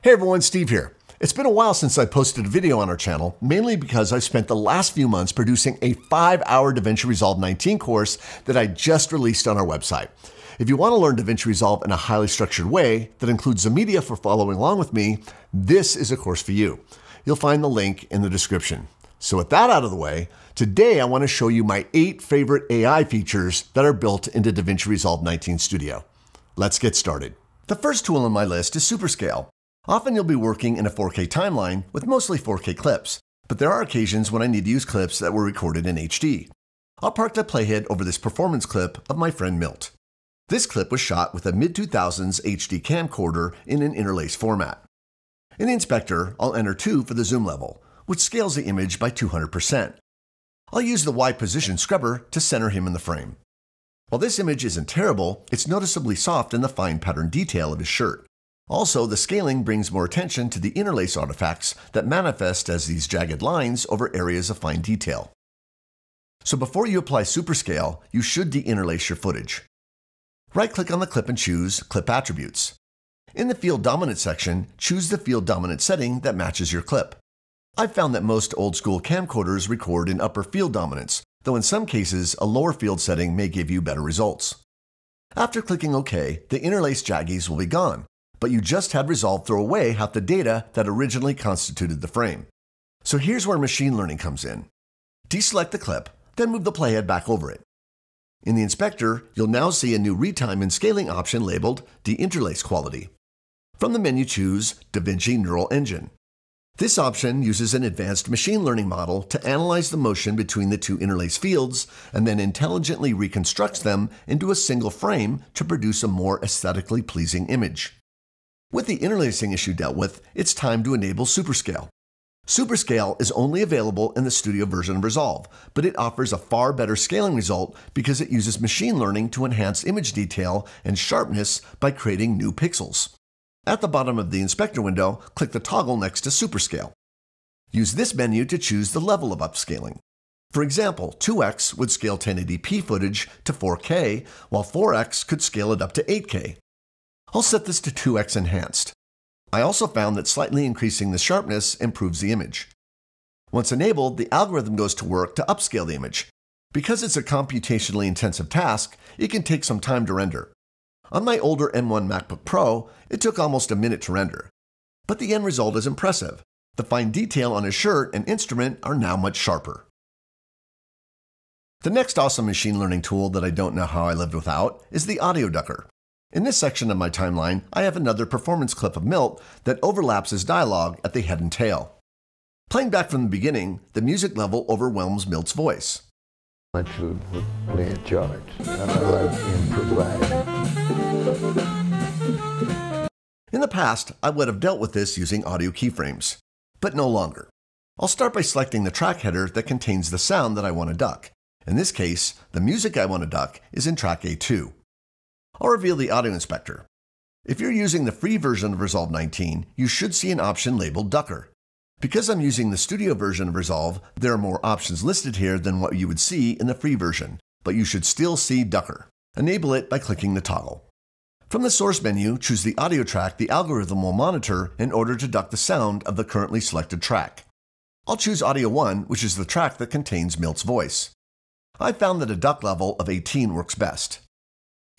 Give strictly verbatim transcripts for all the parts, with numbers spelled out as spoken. Hey everyone, Steve here. It's been a while since I posted a video on our channel, mainly because I've spent the last few months producing a five hour DaVinci Resolve nineteen course that I just released on our website. If you want to learn DaVinci Resolve in a highly structured way that includes the media for following along with me, this is a course for you. You'll find the link in the description. So with that out of the way, today I want to show you my eight favorite A I features that are built into DaVinci Resolve nineteen Studio. Let's get started. The first tool on my list is SuperScale. Often you'll be working in a four K timeline with mostly four K clips, but there are occasions when I need to use clips that were recorded in H D. I'll park the playhead over this performance clip of my friend Milt. This clip was shot with a mid two thousands H D camcorder in an interlace format. In the inspector, I'll enter two for the zoom level, which scales the image by two hundred percent. I'll use the Y position scrubber to center him in the frame. While this image isn't terrible, it's noticeably soft in the fine pattern detail of his shirt. Also, the scaling brings more attention to the interlace artifacts that manifest as these jagged lines over areas of fine detail. So before you apply SuperScale, you should de-interlace your footage. Right-click on the clip and choose Clip Attributes. In the Field Dominant section, choose the Field Dominant setting that matches your clip. I've found that most old-school camcorders record in upper field dominance, though in some cases, a lower field setting may give you better results. After clicking OK, the interlaced jaggies will be gone, but you just had Resolve throw away half the data that originally constituted the frame. So here's where machine learning comes in. Deselect the clip, then move the playhead back over it. In the inspector, you'll now see a new retime and scaling option labeled Deinterlace Quality. From the menu, choose DaVinci Neural Engine. This option uses an advanced machine learning model to analyze the motion between the two interlace fields and then intelligently reconstructs them into a single frame to produce a more aesthetically pleasing image. With the interlacing issue dealt with, it's time to enable SuperScale. SuperScale is only available in the studio version of Resolve, but it offers a far better scaling result because it uses machine learning to enhance image detail and sharpness by creating new pixels. At the bottom of the inspector window, click the toggle next to SuperScale. Use this menu to choose the level of upscaling. For example, two X would scale ten eighty p footage to four K, while four X could scale it up to eight K. I'll set this to two X enhanced. I also found that slightly increasing the sharpness improves the image. Once enabled, the algorithm goes to work to upscale the image. Because it's a computationally intensive task, it can take some time to render. On my older M one MacBook Pro, it took almost a minute to render. But the end result is impressive. The fine detail on his shirt and instrument are now much sharper. The next awesome machine learning tool that I don't know how I lived without is the Audio Ducker. In this section of my timeline, I have another performance clip of Milt that overlaps his dialogue at the head and tail. Playing back from the beginning, the music level overwhelms Milt's voice. I should play a chart, and I improvise. In the past, I would have dealt with this using audio keyframes, but no longer. I'll start by selecting the track header that contains the sound that I want to duck. In this case, the music I want to duck is in track A two. I'll reveal the audio inspector. If you're using the free version of Resolve nineteen, you should see an option labeled Ducker. Because I'm using the studio version of Resolve, there are more options listed here than what you would see in the free version, but you should still see Ducker. Enable it by clicking the toggle. From the source menu, choose the audio track the algorithm will monitor in order to duck the sound of the currently selected track. I'll choose Audio one, which is the track that contains Milt's voice. I found that a duck level of eighteen works best.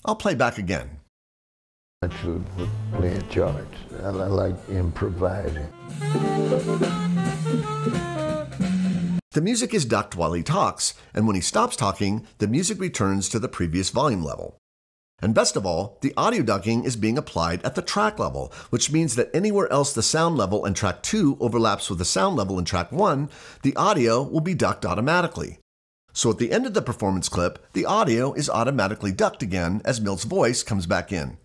I'll play back again. I should play a chart, and I like improvising. The music is ducked while he talks, and when he stops talking, the music returns to the previous volume level. And best of all, the audio ducking is being applied at the track level, which means that anywhere else the sound level in track two overlaps with the sound level in track one, the audio will be ducked automatically. So at the end of the performance clip, the audio is automatically ducked again as Milt's voice comes back in.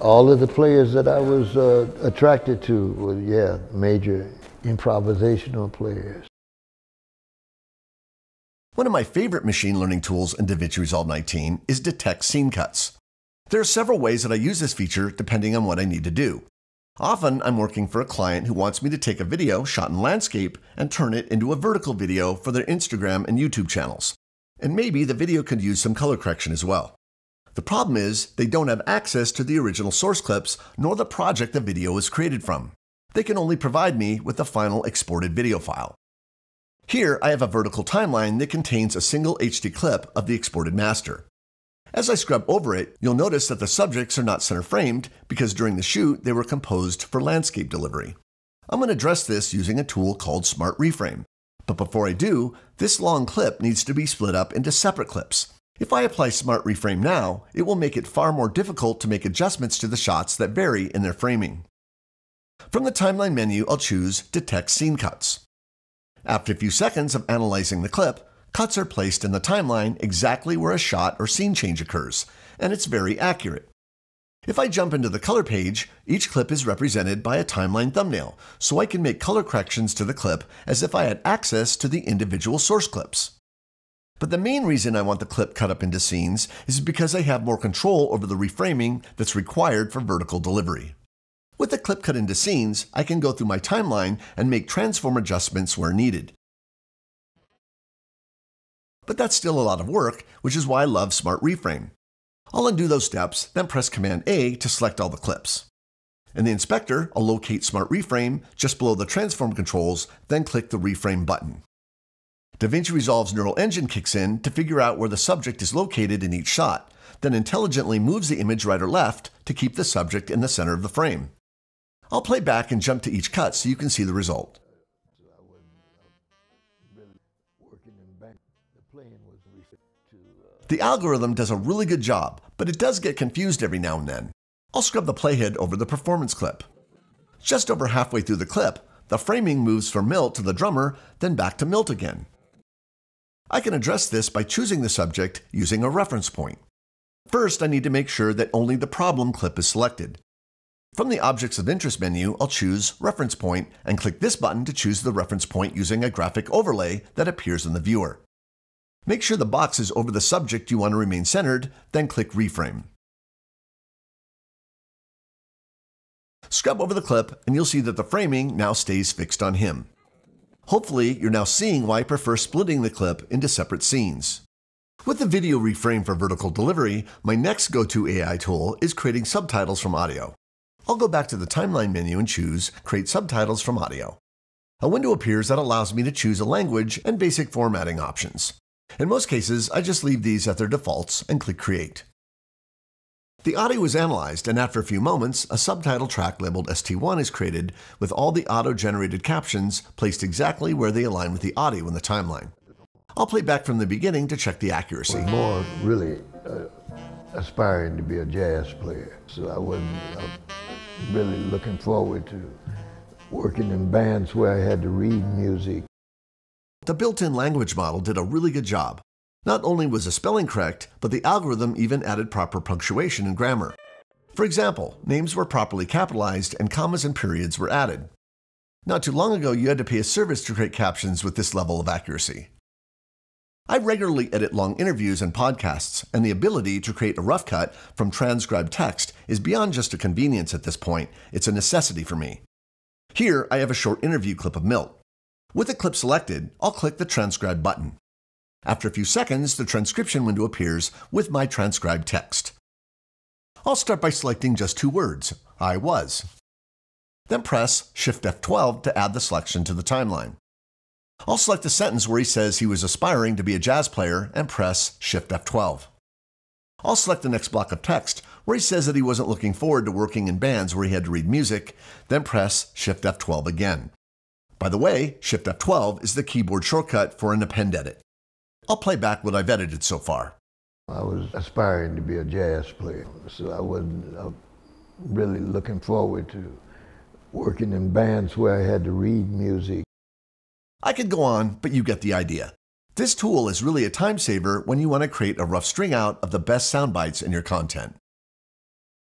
All of the players that I was uh, attracted to were, yeah, major improvisational players. One of my favorite machine learning tools in DaVinci Resolve nineteen is Detect Scene Cuts. There are several ways that I use this feature depending on what I need to do. Often, I'm working for a client who wants me to take a video shot in landscape and turn it into a vertical video for their Instagram and YouTube channels. And maybe the video could use some color correction as well. The problem is they don't have access to the original source clips nor the project the video was created from. They can only provide me with the final exported video file. Here I have a vertical timeline that contains a single H D clip of the exported master. As I scrub over it, you'll notice that the subjects are not center framed because during the shoot they were composed for landscape delivery. I'm going to address this using a tool called Smart Reframe. But before I do, this long clip needs to be split up into separate clips. If I apply Smart Reframe now, it will make it far more difficult to make adjustments to the shots that vary in their framing. From the timeline menu, I'll choose Detect Scene Cuts. After a few seconds of analyzing the clip, cuts are placed in the timeline exactly where a shot or scene change occurs, and it's very accurate. If I jump into the color page, each clip is represented by a timeline thumbnail, so I can make color corrections to the clip as if I had access to the individual source clips. But the main reason I want the clip cut up into scenes is because I have more control over the reframing that's required for vertical delivery. With the clip cut into scenes, I can go through my timeline and make transform adjustments where needed. But that's still a lot of work, which is why I love Smart Reframe. I'll undo those steps, then press Command A to select all the clips. In the inspector, I'll locate Smart Reframe just below the transform controls, then click the Reframe button. DaVinci Resolve's neural engine kicks in to figure out where the subject is located in each shot, then intelligently moves the image right or left to keep the subject in the center of the frame. I'll play back and jump to each cut so you can see the result. The algorithm does a really good job, but it does get confused every now and then. I'll scrub the playhead over the performance clip. Just over halfway through the clip, the framing moves from Milt to the drummer, then back to Milt again. I can address this by choosing the subject using a reference point. First, I need to make sure that only the problem clip is selected. From the Objects of Interest menu, I'll choose Reference Point and click this button to choose the reference point using a graphic overlay that appears in the viewer. Make sure the box is over the subject you want to remain centered, then click Reframe. Scrub over the clip and you'll see that the framing now stays fixed on him. Hopefully, you're now seeing why I prefer splitting the clip into separate scenes. With the video reframe for vertical delivery, my next go-to A I tool is creating subtitles from audio. I'll go back to the timeline menu and choose Create Subtitles from Audio. A window appears that allows me to choose a language and basic formatting options. In most cases, I just leave these at their defaults and click Create. The audio is analyzed, and after a few moments, a subtitle track labeled S T one is created with all the auto-generated captions placed exactly where they align with the audio in the timeline. I'll play back from the beginning to check the accuracy. I was more really uh, aspiring to be a jazz player, so I wasn't uh, really looking forward to working in bands where I had to read music. The built-in language model did a really good job. Not only was the spelling correct, but the algorithm even added proper punctuation and grammar. For example, names were properly capitalized and commas and periods were added. Not too long ago, you had to pay a service to create captions with this level of accuracy. I regularly edit long interviews and podcasts, and the ability to create a rough cut from transcribed text is beyond just a convenience at this point, it's a necessity for me. Here, I have a short interview clip of Milt. With the clip selected, I'll click the Transcribe button. After a few seconds, the transcription window appears with my transcribed text. I'll start by selecting just two words, I was. Then press Shift F twelve to add the selection to the timeline. I'll select the sentence where he says he was aspiring to be a jazz player and press Shift F twelve. I'll select the next block of text where he says that he wasn't looking forward to working in bands where he had to read music, then press Shift F twelve again. By the way, Shift F twelve is the keyboard shortcut for an append edit. I'll play back what I've edited so far. I was aspiring to be a jazz player, so I wasn't uh, really looking forward to working in bands where I had to read music. I could go on, but you get the idea. This tool is really a time saver when you want to create a rough string out of the best sound bites in your content.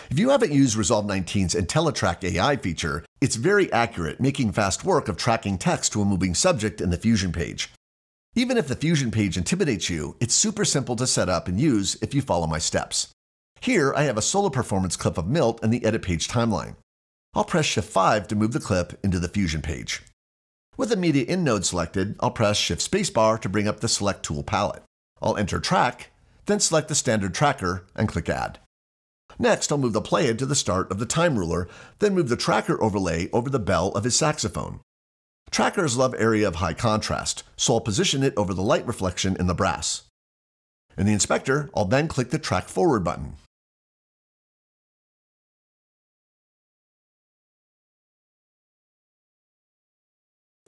If you haven't used Resolve nineteen's IntelliTrack A I feature, it's very accurate, making fast work of tracking text to a moving subject in the Fusion page. Even if the Fusion page intimidates you, it's super simple to set up and use if you follow my steps. Here, I have a solo performance clip of Milt in the edit page timeline. I'll press Shift five to move the clip into the Fusion page. With the media in node selected, I'll press Shift spacebar to bring up the select tool palette. I'll enter track, then select the standard tracker and click Add. Next, I'll move the playhead to the start of the time ruler, then move the tracker overlay over the bell of his saxophone. Trackers love area of high contrast, so I'll position it over the light reflection in the brass. In the inspector, I'll then click the Track Forward button.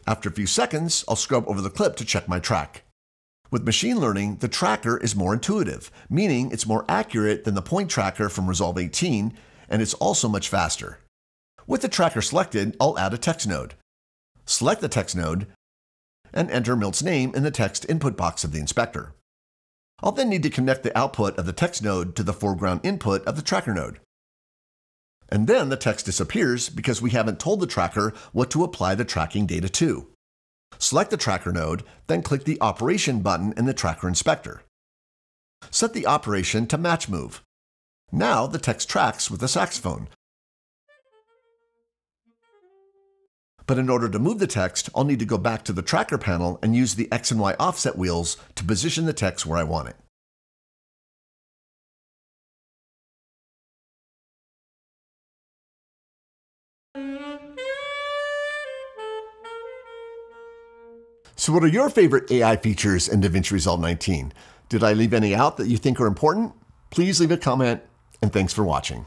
After a few seconds, I'll scrub over the clip to check my track. With machine learning, the tracker is more intuitive, meaning it's more accurate than the point tracker from Resolve eighteen, and it's also much faster. With the tracker selected, I'll add a text node. Select the text node, and enter Milt's name in the text input box of the inspector. I'll then need to connect the output of the text node to the foreground input of the tracker node. And then the text disappears because we haven't told the tracker what to apply the tracking data to. Select the tracker node, then click the Operation button in the tracker inspector. Set the operation to match move. Now the text tracks with the saxophone. But in order to move the text, I'll need to go back to the tracker panel and use the X and Y offset wheels to position the text where I want it. So what are your favorite A I features in DaVinci Resolve nineteen? Did I leave any out that you think are important? Please leave a comment, and thanks for watching.